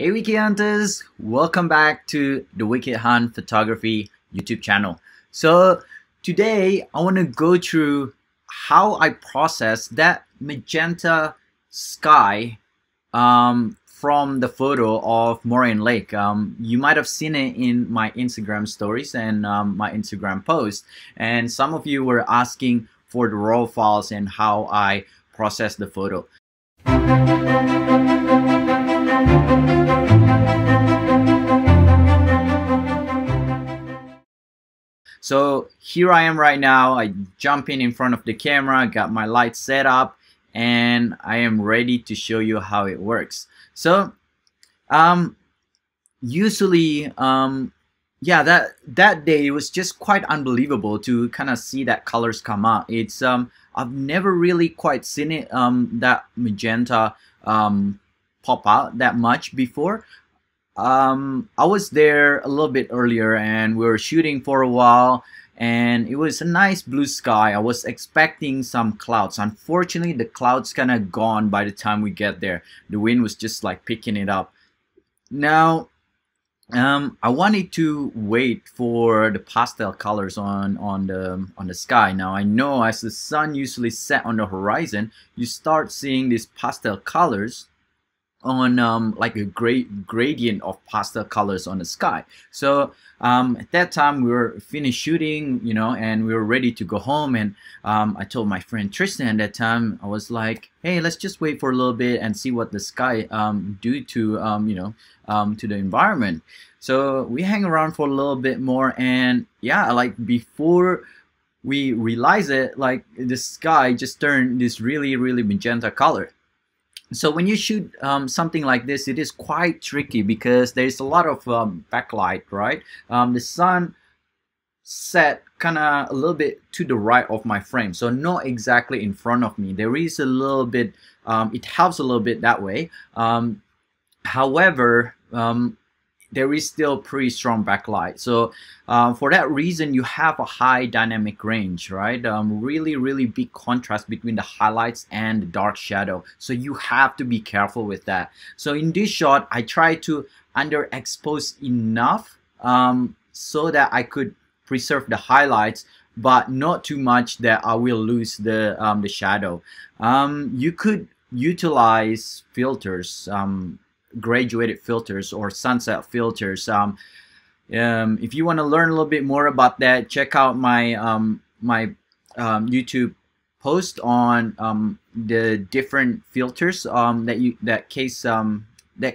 Hey Wicked Hunters, welcome back to the Wicked Hunt Photography YouTube channel. So today I want to go through how I process that magenta sky from the photo of Moraine Lake. You might have seen it in my Instagram stories and my Instagram post, and some of you were asking for the raw files and how I process the photo. So here I am right now. I jump in front of the camera, got my light set up, and I am ready to show you how it works. So usually yeah, that day it was just quite unbelievable to kind of see that colors come out. It's I've never really quite seen it that magenta pop out that much before. I was there a little bit earlier and we were shooting for a while, and it was a nice blue sky. I was expecting some clouds. Unfortunately, the clouds kind of gone by the time we get there. The wind was just like picking it up. Now, I wanted to wait for the pastel colors on the sky. Now, I know as the sun usually set on the horizon, you start seeing these pastel colors on like a great gradient of pastel colors on the sky. So at that time we were finished shooting, you know, and we were ready to go home, and I told my friend Tristan at that time, I was like, hey, let's just wait for a little bit and see what the sky do to you know, to the environment. So we hang around for a little bit more, and yeah, like before we realize it, like the sky just turned this really magenta color. So when you shoot something like this, it is quite tricky because there's a lot of backlight, right? The sun set kind of a little bit to the right of my frame, so not exactly in front of me. There is a little bit, it helps a little bit that way. However, there is still pretty strong backlight. So for that reason, you have a high dynamic range, right? Really big contrast between the highlights and the dark shadow. So you have to be careful with that. So in this shot, I try to underexpose enough so that I could preserve the highlights, but not too much that I will lose the shadow. You could utilize filters, graduated filters or sunset filters. If you want to learn a little bit more about that, check out my YouTube post on the different filters that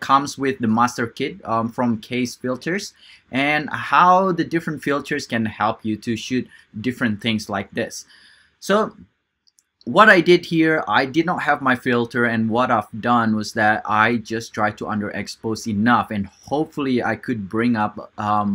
comes with the master kit from Case Filters, and how the different filters can help you to shoot different things like this. So what I did here, I did not have my filter, and what I've done was that I just tried to underexpose enough, and hopefully I could bring up I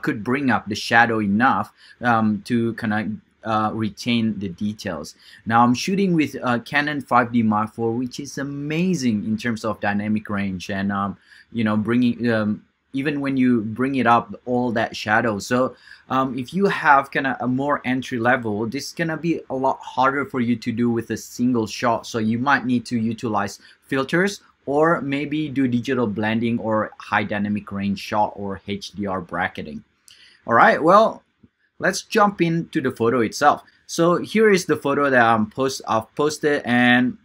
could bring up the shadow enough to kind of retain the details. Now I'm shooting with Canon 5D Mark IV, which is amazing in terms of dynamic range, and you know, bringing even when you bring it up, all that shadow. So if you have kind of a more entry level, this is gonna be a lot harder for you to do with a single shot. So you might need to utilize filters, or maybe do digital blending or high dynamic range shot or HDR bracketing. All right, well, let's jump into the photo itself. So here is the photo that I've posted, and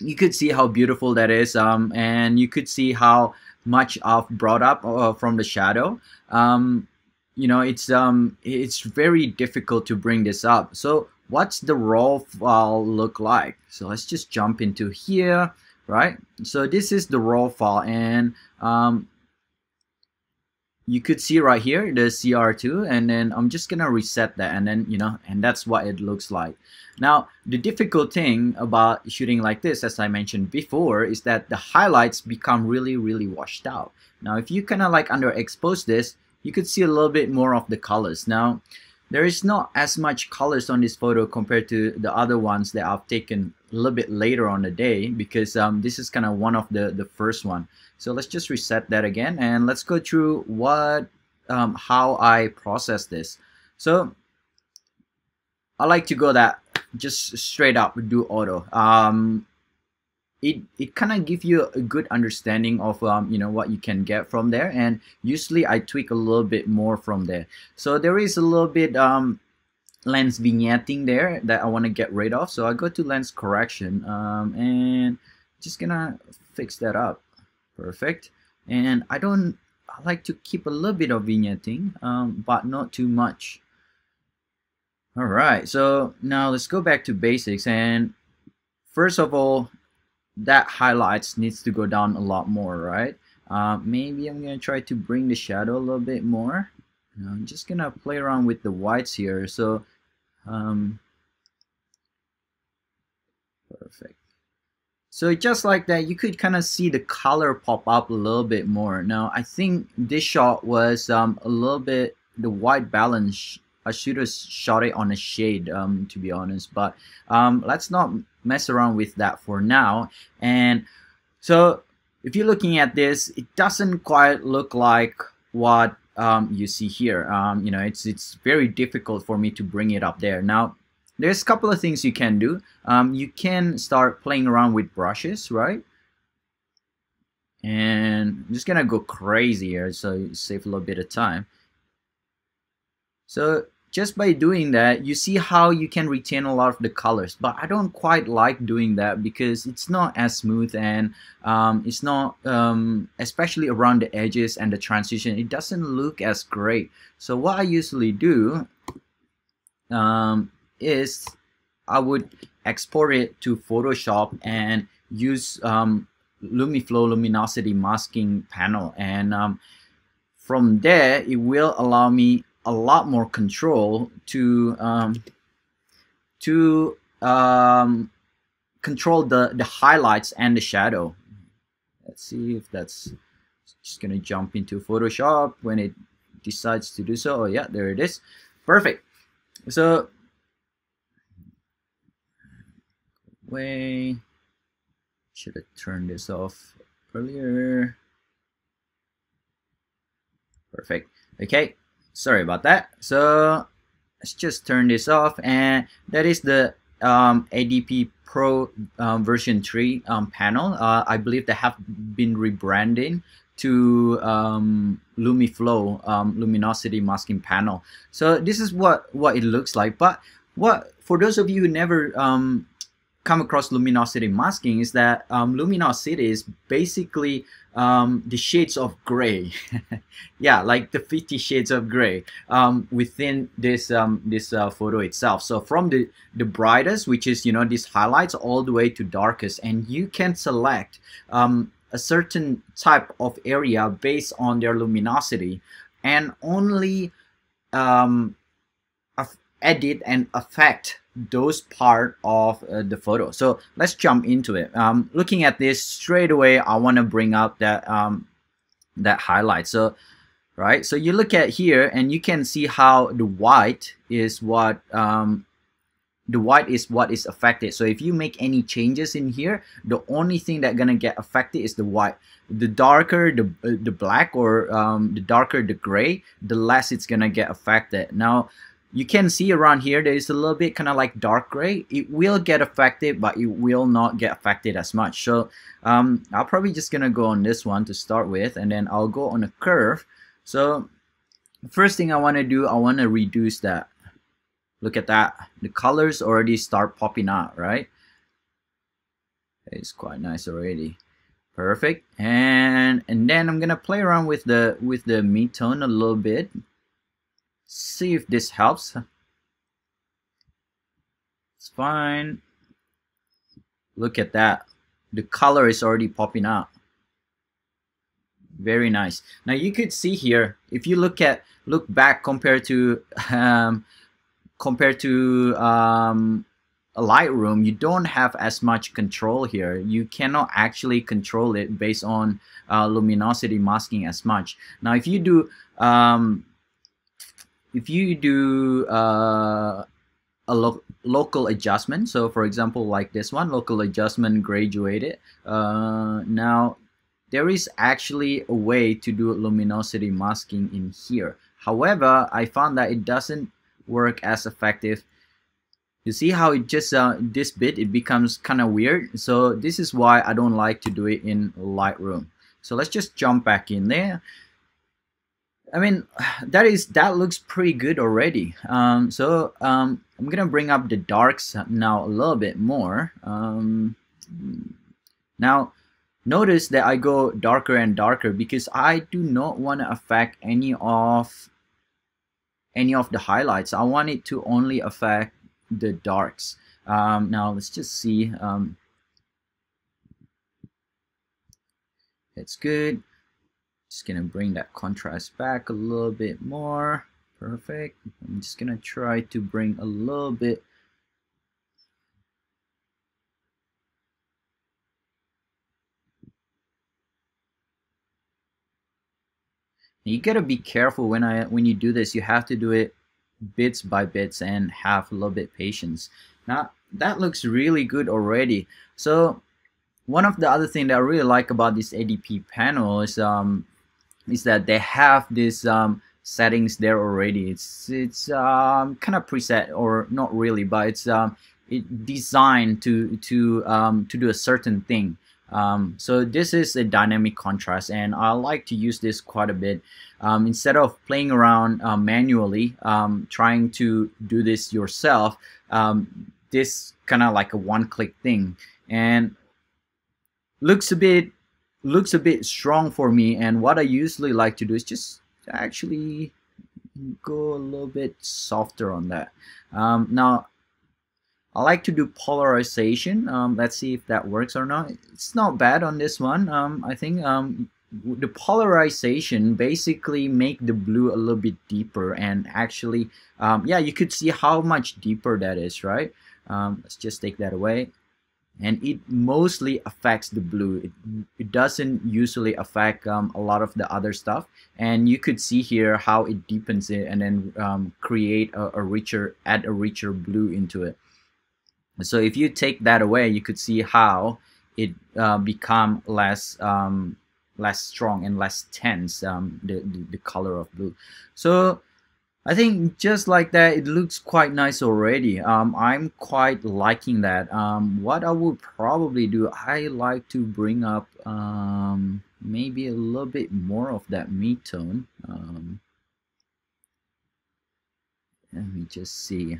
you could see how beautiful that is, and you could see how much I've brought up from the shadow. You know, it's very difficult to bring this up. So what's the raw file look like? So let's just jump into here, right? So this is the raw file, and you could see right here the CR2, and then I'm just gonna reset that, and then, you know, and that's what it looks like. Now the difficult thing about shooting like this, as I mentioned before, is that the highlights become really washed out. Now if you kind of like underexpose this, you could see a little bit more of the colors. Now there is not as much colors on this photo compared to the other ones that I've taken a little bit later on the day, because this is kind of one of the first one. So let's just reset that again, and let's go through what how I process this. So I like to go that just straight up do auto. it kind of gives you a good understanding of you know, what you can get from there. And usually I tweak a little bit more from there. So there is a little bit lens vignetting there that I want to get rid of. So I go to lens correction and just gonna fix that up. Perfect. And I like to keep a little bit of vignetting, but not too much. All right, so now let's go back to basics. And first of all, that highlights needs to go down a lot more, right? Maybe I'm gonna try to bring the shadow a little bit more. Now I'm just gonna play around with the whites here. So perfect. So just like that, you could kind of see the color pop up a little bit more. Now I think this shot was a little bit the white balance. I should have shot it on a shade, to be honest, but let's not mess around with that for now. And so if you're looking at this, it doesn't quite look like what you see here. You know, it's very difficult for me to bring it up there. Now there's a couple of things you can do. You can start playing around with brushes, right? And I'm just gonna go crazy here, so you save a little bit of time. So just by doing that, you see how you can retain a lot of the colors, but I don't quite like doing that because it's not as smooth, and it's not, especially around the edges and the transition, it doesn't look as great. So what I usually do is I would export it to Photoshop and use LumiFlow luminosity masking panel, and from there it will allow me a lot more control to control the highlights and the shadow. Let's see if that's just gonna jump into Photoshop when it decides to do so. Oh yeah, there it is. Perfect. So should have turned this off earlier. Perfect. Okay. Sorry about that. So let's just turn this off, and that is the ADP Pro version 3 panel. I believe they have been rebranding to LumiFlow luminosity masking panel. So this is what it looks like. But what, for those of you who never come across luminosity masking, is that luminosity is basically the shades of gray. Yeah, like the 50 shades of gray within this this photo itself. So from the brightest, which is, you know, these highlights, all the way to darkest, and you can select a certain type of area based on their luminosity, and only edit and affect those part of the photo. So let's jump into it. Looking at this straight away, I want to bring up that that highlight. So right, so you look at here and you can see how the white is what is affected. So if you make any changes in here, the only thing that's gonna get affected is the white. The darker the black, or the darker the gray, the less it's gonna get affected. Now you can see around here there is a little bit kind of like dark gray. It will get affected, but it will not get affected as much. So I'll probably just gonna go on this one to start with, and then I'll go on a curve. So first thing I want to do, I want to reduce that. Look at that, the colors already start popping out, right? It's quite nice already. Perfect. And then I'm gonna play around with the mid-tone a little bit. See if this helps. It's fine. Look at that, the color is already popping out. Very nice. Now you could see here, if you look back compared to Lightroom, you don't have as much control here. You cannot actually control it based on luminosity masking as much. Now if you do a local adjustment, so for example like this one, local adjustment graduated, now there is actually a way to do luminosity masking in here. However, I found that it doesn't work as effective. You see how it just this bit, it becomes kind of weird. So this is why I don't like to do it in Lightroom. So let's just jump back in there. I mean, that looks pretty good already. I'm gonna bring up the darks now a little bit more. Now notice that I go darker and darker because I do not want to affect any of the highlights. I want it to only affect the darks. Now let's just see. That's good. Just gonna bring that contrast back a little bit more. Perfect. I'm just gonna try to bring a little bit. You gotta be careful when you do this. You have to do it bits by bits and have a little bit patience. Now that looks really good already. So one of the other thing that I really like about this ADP panel is that they have this settings there already. It's kind of preset, or not really, but it's designed to do a certain thing. So this is a dynamic contrast, and I like to use this quite a bit. Instead of playing around manually, trying to do this yourself, this kind of like a one-click thing, and looks a bit strong for me. And what I usually like to do is just actually go a little bit softer on that. Now I like to do polarization. Let's see if that works or not. It's not bad on this one. I think the polarization basically make the blue a little bit deeper, and actually, yeah, you could see how much deeper that is, right? Let's just take that away. And it mostly affects the blue. It doesn't usually affect a lot of the other stuff. And you could see here how it deepens it, and then create add a richer blue into it. So if you take that away, you could see how it become less strong and less tense, the color of blue. So I think just like that, it looks quite nice already. I'm quite liking that. What I would probably do, I like to bring up maybe a little bit more of that mid-tone. Let me just see.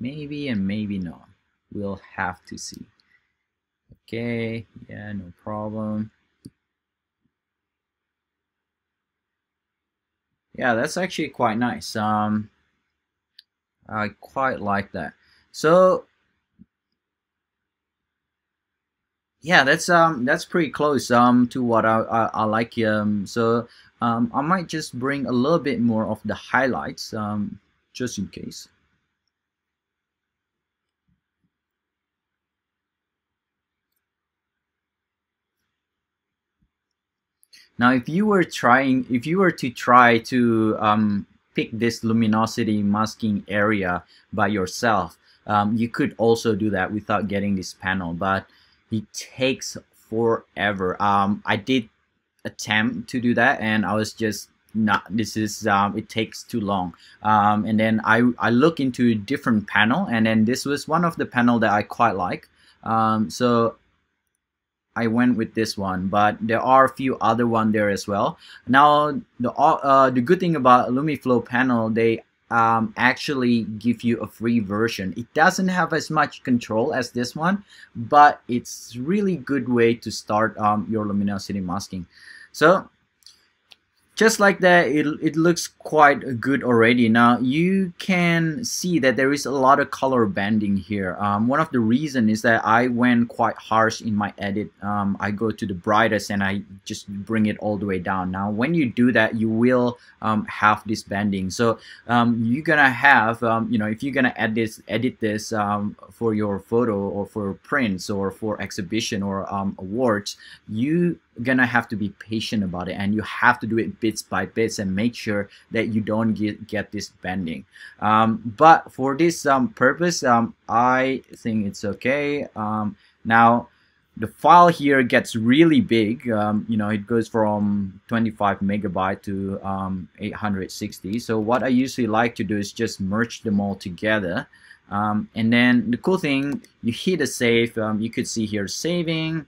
Maybe and maybe not. We'll have to see. Okay, yeah, no problem. Yeah, that's actually quite nice. I quite like that. So yeah, that's pretty close to what I like. I might just bring a little bit more of the highlights just in case. Now, if you were to try to pick this luminosity masking area by yourself, you could also do that without getting this panel, but it takes forever. I did attempt to do that, and I was just not. This is it takes too long. And then I look into a different panel, and then this was one of the panel that I quite like. So I went with this one, but there are a few other ones there as well. Now, the good thing about LumiFlow panel, they actually give you a free version. It doesn't have as much control as this one, but it's really good way to start your luminosity masking. So just like that, it looks quite good already. Now you can see that there is a lot of color banding here. One of the reason is that I went quite harsh in my edit. I go to the brightest and I just bring it all the way down. Now when you do that, you will have this banding. So you're gonna have, you know, if you're gonna edit this for your photo or for prints or for exhibition or awards, you gonna have to be patient about it, and you have to do it bits by bits and make sure that you don't get this bending. But for this purpose, I think it's okay. Now the file here gets really big. You know, it goes from 25 megabyte to 860. So what I usually like to do is just merge them all together. And then the cool thing, you hit a save, you could see here saving.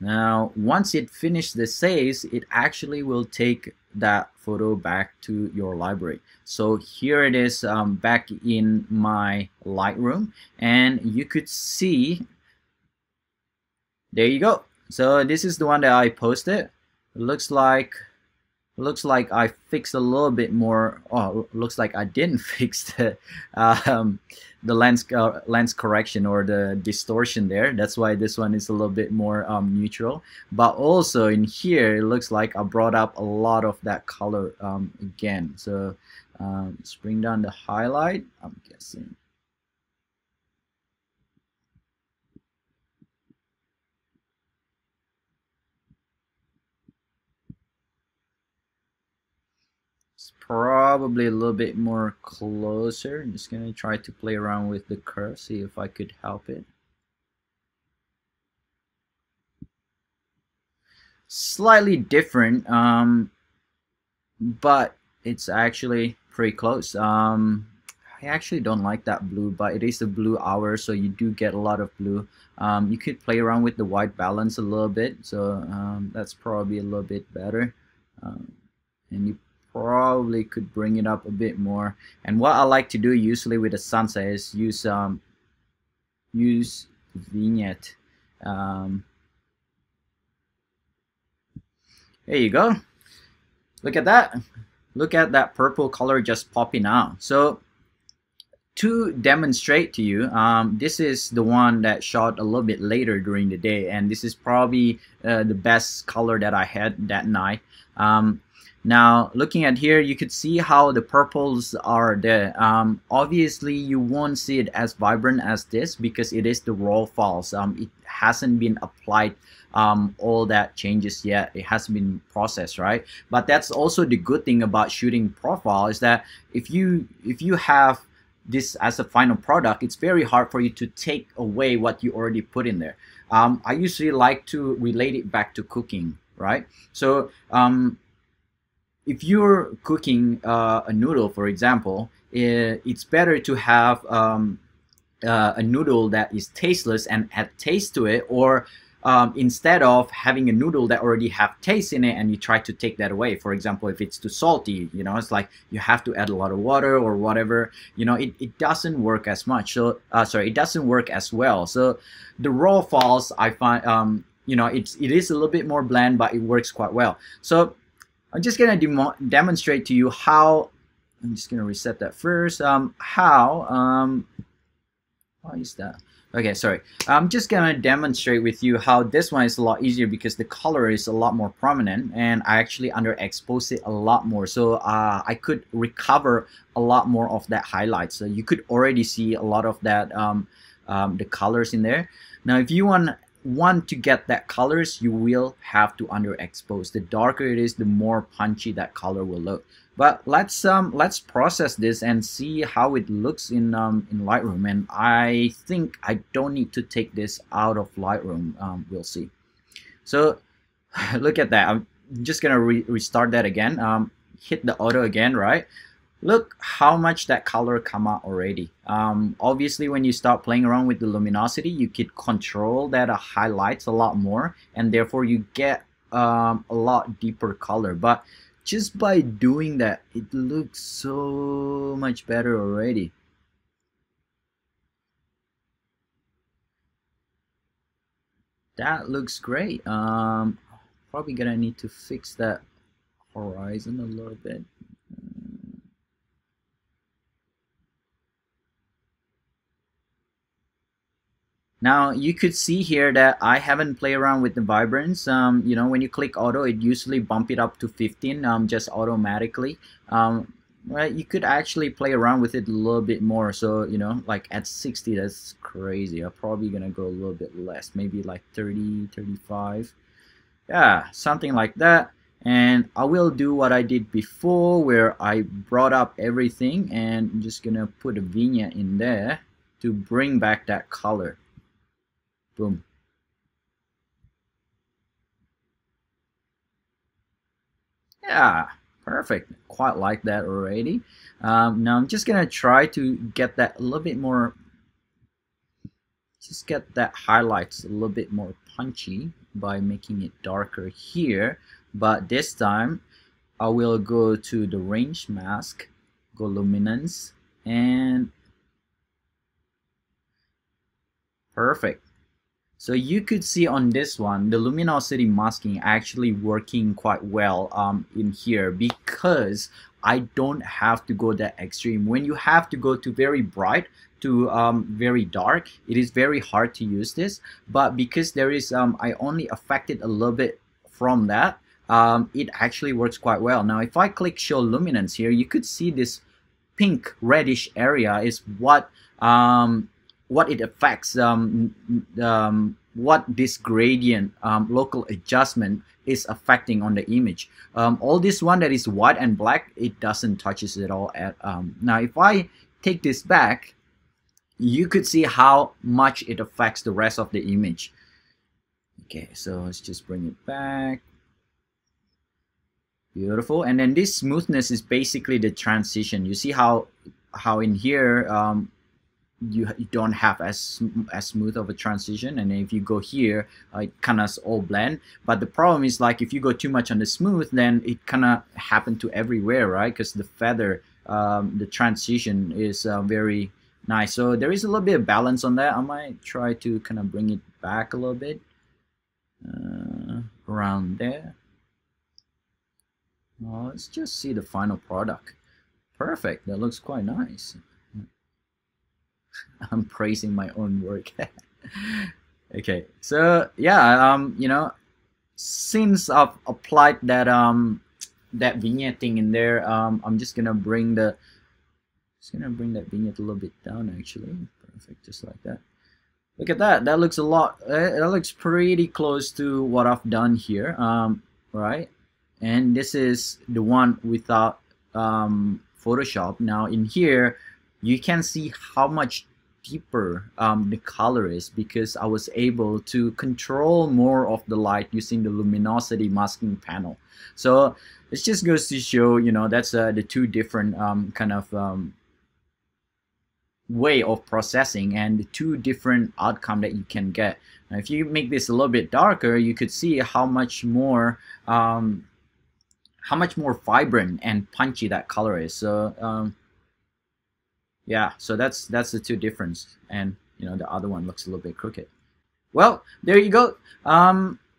Now once it finished the saves, it actually will take that photo back to your library. So here it is back in my Lightroom, and you could see, there you go. So this is the one that I posted. Looks like I fixed a little bit more. Oh, looks like I didn't fix the lens correction or the distortion there. That's why this one is a little bit more neutral. But also in here, it looks like I brought up a lot of that color again. So let's bring down the highlight, I'm guessing. Probably a little bit more closer. I'm just gonna try to play around with the curve, see if I could help it. Slightly different, but it's actually pretty close. I actually don't like that blue, but it is a blue hour, so you do get a lot of blue. You could play around with the white balance a little bit, so that's probably a little bit better. And you probably could bring it up a bit more. And what I like to do usually with the sunset is use vignette. There you go. Look at that. Look at that purple color just popping out. So to demonstrate to you, this is the one that shot a little bit later during the day, and this is probably the best color that I had that night. Now looking at here, you could see how the purples are there. Obviously you won't see it as vibrant as this because it is the raw files. It hasn't been applied all that changes yet. It hasn't been processed, right? But that's also the good thing about shooting profile, is that if you have this as a final product, it's very hard for you to take away what you already put in there. I usually like to relate it back to cooking, right? So if you're cooking a noodle, for example, it's better to have a noodle that is tasteless and add taste to it, or instead of having a noodle that already have taste in it and you try to take that away. For example, if it's too salty, you know, it's like you have to add a lot of water or whatever, you know, it doesn't work as much. So, sorry, it doesn't work as well. So the raw files, I find, you know, it is a little bit more bland, but it works quite well. So I'm just going to demonstrate to you how, I'm just going to reset that first, why is that? Okay, sorry. I'm just going to demonstrate with you how this one is a lot easier because the color is a lot more prominent, and I actually underexposed it a lot more. So I could recover a lot more of that highlight. So you could already see a lot of that, the colors in there. Now, if you want to get that colors, you will have to underexpose. The darker it is, the more punchy that color will look. But let's process this and see how it looks in Lightroom. And I think I don't need to take this out of Lightroom. We'll see. So look at that. I'm just gonna restart that again. Hit the auto again, right? Look how much that color come out already. Obviously when you start playing around with the luminosity, you could control that highlights a lot more, and therefore you get a lot deeper color. But just by doing that, it looks so much better already. That looks great. Probably gonna need to fix that horizon a little bit. Now you could see here that I haven't played around with the vibrance. You know, when you click auto, it usually bumps it up to 15 just automatically. Right, you could actually play around with it a little bit more. So, you know, like at 60, that's crazy. I'm probably gonna go a little bit less, maybe like 30, 35. Yeah, something like that. And I will do what I did before, where I brought up everything, and I'm just gonna put a vignette in there to bring back that color. Boom. Yeah, Perfect, quite like that already. Now I'm just gonna try to get that a little bit more, just get that highlights a little bit more punchy by making it darker here. But this time I will go to the range mask, go luminance, and perfect. So you could see on this one the luminosity masking actually working quite well in here, because I don't have to go that extreme. When you have to go to very bright to very dark, it is very hard to use this. But because there is I only affected a little bit from that, it actually works quite well. Now if I click show luminance here, you could see this pink reddish area is what it affects, what this gradient local adjustment is affecting on the image. All this one that is white and black, it doesn't touches at all. Now if I take this back, you could see how much it affects the rest of the image. Okay, so let's just bring it back. Beautiful. And then this smoothness is basically the transition. You see how in here you don't have as smooth of a transition, and if you go here it kind of all blend. But the problem is, like, if you go too much on the smooth, then it kind of happen to everywhere, right? Because the feather, the transition is very nice. So there is a little bit of balance on that. I might try to kind of bring it back a little bit around there. Well, let's just see the final product. Perfect, that looks quite nice. I'm praising my own work. Okay, so yeah, you know, since I've applied that that vignetting in there, I'm just gonna bring that vignette a little bit down actually. Perfect, just like that. Look at that. That looks a lot. That looks pretty close to what I've done here. Right, and this is the one without Photoshop. Now in here, you can see how much deeper the color is, because I was able to control more of the light using the luminosity masking panel. So it just goes to show, you know, that's the two different kind of way of processing and the two different outcome that you can get. Now, if you make this a little bit darker, you could see how much more vibrant and punchy that color is. So yeah, so that's the two difference, and you know the other one looks a little bit crooked. Well, there you go.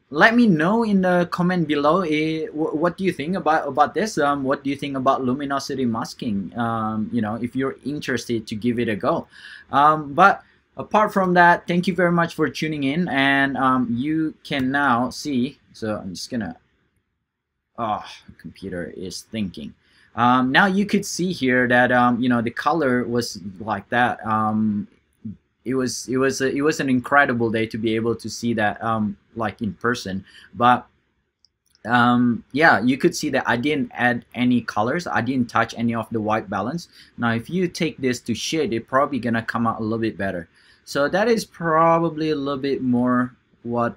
Let me know in the comment below what do you think about this. What do you think about luminosity masking? You know, if you're interested to give it a go. But apart from that, thank you very much for tuning in, and you can now see. So I'm just gonna. Oh, computer is thinking. Now you could see here that you know the color was like that. It was an incredible day to be able to see that like in person. But yeah, you could see that I didn't add any colors. I didn't touch any of the white balance. Now if you take this to shade, it's probably gonna come out a little bit better. So that is probably a little bit more what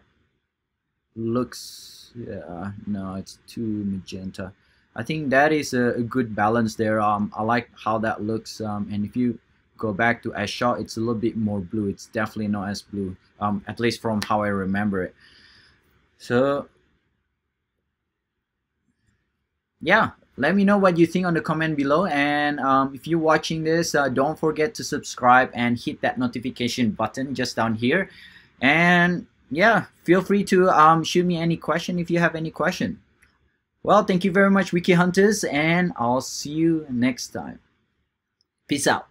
looks. Yeah, no, it's too magenta. I think that is a good balance there. I like how that looks, and if you go back to as shot, it's a little bit more blue. It's definitely not as blue, at least from how I remember it. So yeah, let me know what you think on the comment below, and if you're watching this, don't forget to subscribe and hit that notification button just down here. And yeah, feel free to shoot me any question if you have any question. Well, thank you very much, Wiki Hunters, and I'll see you next time. Peace out.